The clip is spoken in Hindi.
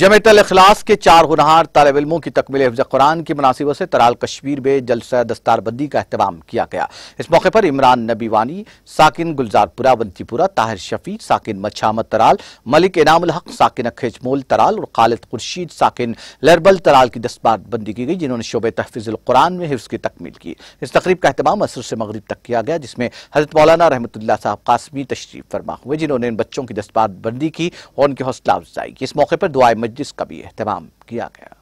जमीयतुल इख़लास के चार होनहार तालिब इल्मों की तकमील-ए-हिफ्ज़-ए-कुरान की मुनासिबत से तराल कश्मीर में जलसा दस्तारबंदी का अहतमाम किया गया। इस मौके पर इमरान नबीवानी साकिन गुलजारपुरा बंतीपुरा, ताहिर शफी साकिन मच्छामत तराल, मलिक इनामुलहक साकिन अख़्च मोल तराल और खालिद खुर्शीद साकिन लरबल तराल की दस्तारबंदी की गई, जिन्होंने शोबा तहफ़ीज़ुल कुरान में हिफ्ज़ की तकमील की। इस तकरीब का अहतमाम असर से मगरिब तक किया गया, जिसमें हजरत मौलाना रहमतुल्ला साहब कासमी तशरीफ फरमा हुए, जिन्होंने इन बच्चों की दस्तारबंदी की और उनकी हौसला अफजाई की। इस मौके पर दुआ मजलिस का भी एहतमाम किया गया।